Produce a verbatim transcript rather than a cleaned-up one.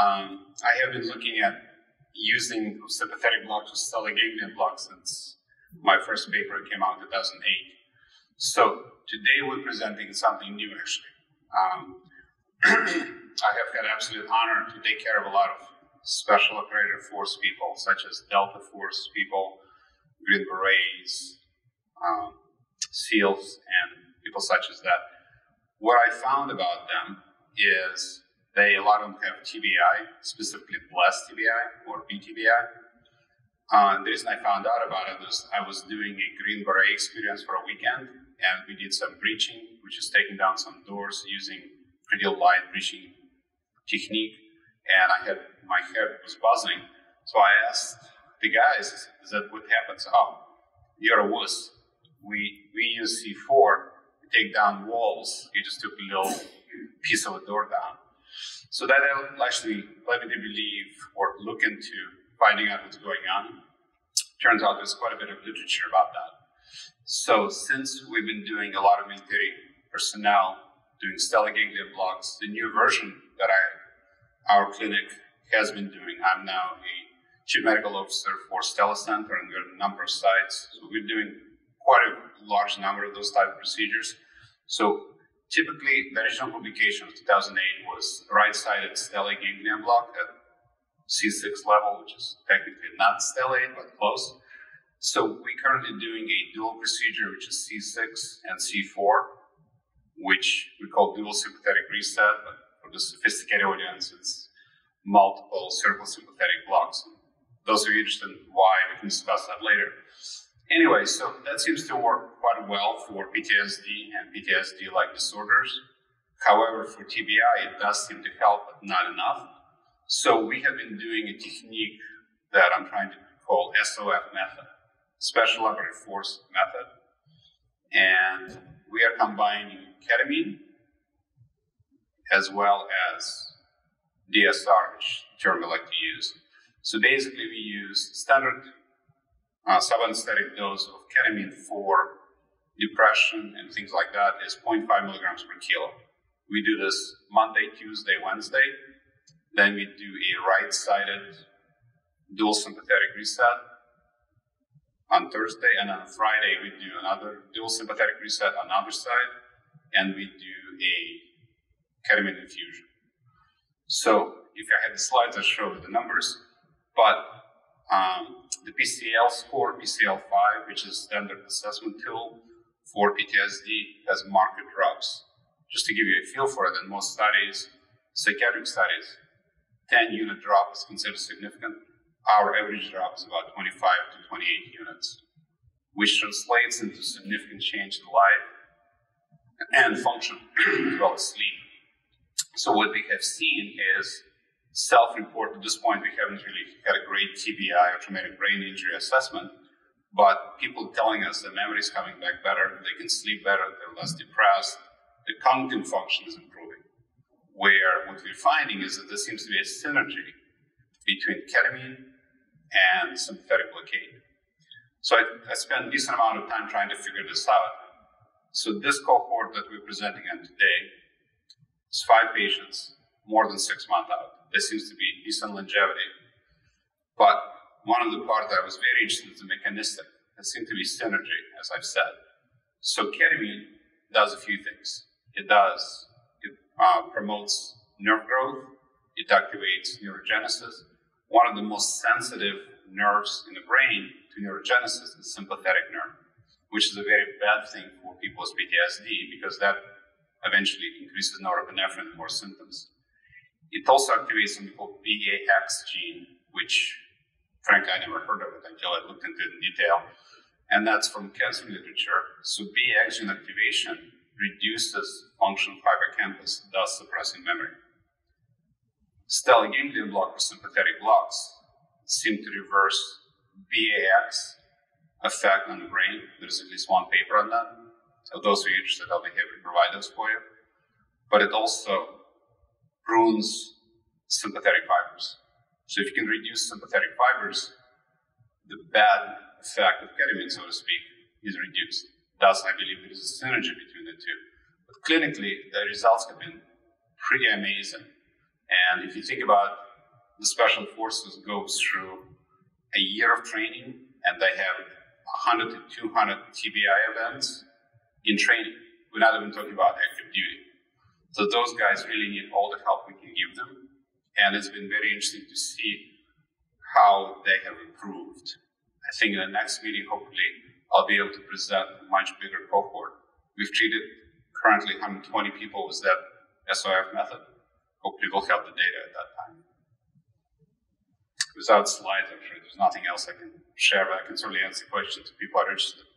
Um, I have been looking at using sympathetic blocks with stellate ganglion blocks since my first paper came out in two thousand eight. So today we're presenting something new, actually. Um, I have had absolute honor to take care of a lot of Special Operations Force people, such as Delta Force people, Green Berets, um, SEALs, and people such as that. What I found about them is they, a lot of them have T B I, specifically blessed T B I or B T B I. Uh, and the reason I found out about it was I was doing a Green Beret experience for a weekend, and we did some breaching, which is taking down some doors using pretty light breaching technique. And I had, my head was buzzing. So I asked the guys, is that what happens? Oh, you're a wuss. We, we use C four to take down walls. You just took a little piece of a door down. So that actually led me to believe or look into finding out what's going on. Turns out there's quite a bit of literature about that. So since we've been doing a lot of military personnel, doing stellate ganglion blocks, the new version that I our clinic has been doing. I'm now a chief medical officer for Stella Center, and we have a number of sites. So we're doing quite a large number of those type of procedures. So typically, the original publication of two thousand eight was right-sided stellate ganglion block at C six level, which is technically not stellate, but close. So we're currently doing a dual procedure, which is C six and C four, which we call dual sympathetic reset, but the sophisticated audience, it's multiple circle sympathetic blocks. Those who are interested in why, we can discuss that later. Anyway, so that seems to work quite well for P T S D and P T S D-like disorders. However, for T B I, it does seem to help, but not enough. So we have been doing a technique that I'm trying to call S O F method, Special Operations Force method. And we are combining ketamine as well as D S R, which term we like to use. So basically we use standard uh, subanesthetic dose of ketamine for depression and things like that is zero point five milligrams per kilo. We do this Monday, Tuesday, Wednesday. Then we do a right-sided dual sympathetic reset on Thursday, and on Friday we do another dual sympathetic reset on the other side, and we do a ketamine infusion. So if I had the slides, I'd show the numbers, but um, the P C L score, P C L five, which is a standard assessment tool for P T S D, has marked drops. Just to give you a feel for it, in most studies, psychiatric studies, ten unit drop is considered significant. Our average drop is about twenty-five to twenty-eight units, which translates into significant change in life and function as well as sleep. So what we have seen is self-report. At this point, we haven't really had a great T B I or traumatic brain injury assessment, but people telling us their memory is coming back better, they can sleep better, they're less depressed, the cognitive function is improving. Where what we're finding is that there seems to be a synergy between ketamine and sympathetic blockade. So I, I spent a decent amount of time trying to figure this out. So this cohort that we're presenting on today, it's five patients, more than six months out. There seems to be decent longevity. But one of the parts that I was very interested in is the mechanistic. There seemed to be synergy, as I've said. So ketamine does a few things. It does, it uh, promotes nerve growth. It activates neurogenesis. One of the most sensitive nerves in the brain to neurogenesis is the sympathetic nerve, which is a very bad thing for people with P T S D because that eventually increases norepinephrine and more symptoms. It also activates something called B A X gene, which frankly I never heard of it until I looked into it in detail. And that's from cancer literature. So B A X gene activation reduces function of fibrocampus, thus suppressing memory. Stellate ganglion block or sympathetic blocks seem to reverse B A X effect on the brain. There's at least one paper on that. So those who are interested, I'll be happy to provide those for you. But it also prunes sympathetic fibers. So if you can reduce sympathetic fibers, the bad effect of ketamine, so to speak, is reduced. Thus, I believe there is a synergy between the two. But clinically, the results have been pretty amazing. And if you think about the special forces goes through a year of training, and they have one hundred to two hundred T B I events in training. We're not even talking about active duty. So those guys really need all the help we can give them. And it's been very interesting to see how they have improved. I think in the next meeting, hopefully, I'll be able to present a much bigger cohort. We've treated currently one hundred twenty people with that S O F method. Hopefully we'll have the data at that time. Without slides, I'm sure there's nothing else I can share, but I can certainly answer questions if people are interested.